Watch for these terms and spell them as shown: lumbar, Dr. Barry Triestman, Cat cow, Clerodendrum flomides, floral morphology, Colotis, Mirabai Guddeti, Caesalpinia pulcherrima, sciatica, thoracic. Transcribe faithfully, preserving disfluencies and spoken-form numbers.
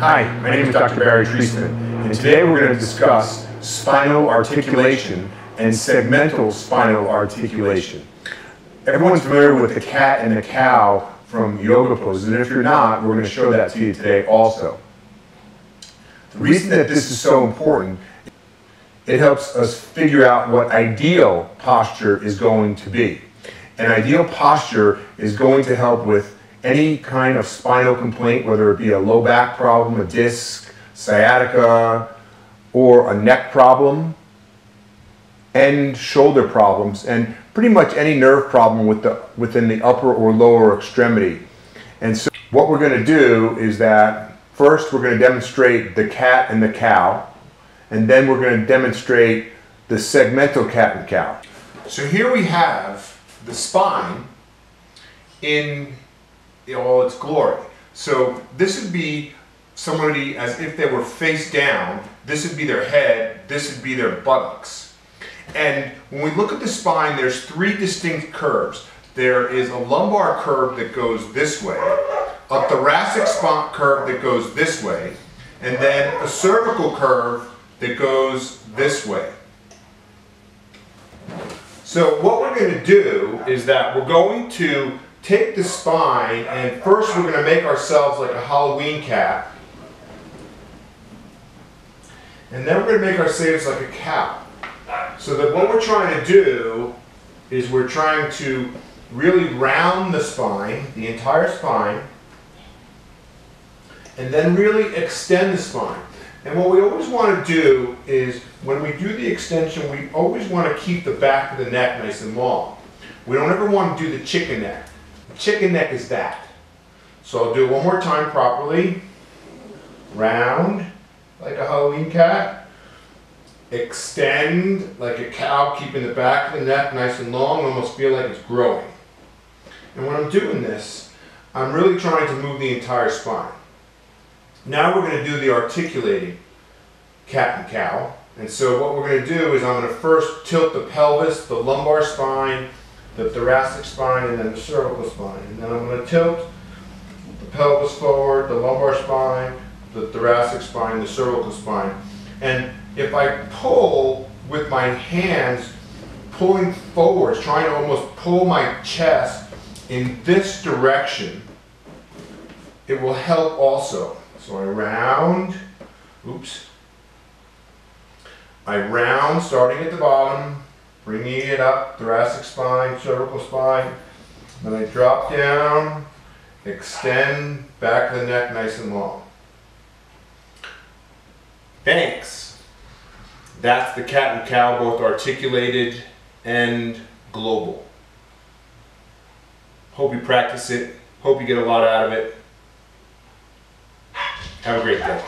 Hi, my name is Doctor Barry Triestman, and today we're going to discuss spinal articulation and segmental spinal articulation. Everyone's familiar with the cat and the cow from yoga poses, and if you're not, we're going to show that to you today also. The reason that this is so important, it helps us figure out what ideal posture is going to be. An ideal posture is going to help with any kind of spinal complaint, whether it be a low back problem, a disc, sciatica, or a neck problem, and shoulder problems, and pretty much any nerve problem with the, within the upper or lower extremity. And so what we're going to do is that first we're going to demonstrate the cat and the cow, and then we're going to demonstrate the segmental cat and cow. So here we have the spine in all its glory. So this would be somebody as if they were face down. This would be their head, this would be their buttocks. And when we look at the spine, there's three distinct curves. There is a lumbar curve that goes this way, a thoracic spine curve that goes this way, and then a cervical curve that goes this way. So what we're going to do is that we're going to take the spine, and first we're going to make ourselves like a Halloween cat, and then we're going to make ourselves like a cow. So that what we're trying to do is we're trying to really round the spine, the entire spine, and then really extend the spine. And what we always want to do is when we do the extension, we always want to keep the back of the neck nice and long. We don't ever want to do the chicken neck. Chicken neck is that. So I'll do it one more time properly. Round, like a Halloween cat. Extend, like a cow, keeping the back of the neck nice and long, almost feel like it's growing. And when I'm doing this, I'm really trying to move the entire spine. Now we're going to do the articulating cat and cow. And so what we're going to do is I'm going to first tilt the pelvis, the lumbar spine, the thoracic spine, and then the cervical spine. And then I'm going to tilt the pelvis forward, the lumbar spine, the thoracic spine, the cervical spine. And if I pull with my hands, pulling forwards, trying to almost pull my chest in this direction, it will help also. So I round, oops, I round starting at the bottom, bringing it up, thoracic spine, cervical spine, then I drop down, extend, back of the neck nice and long. Thanks. That's the cat and cow, both articulated and global. Hope you practice it. Hope you get a lot out of it. Have a great day.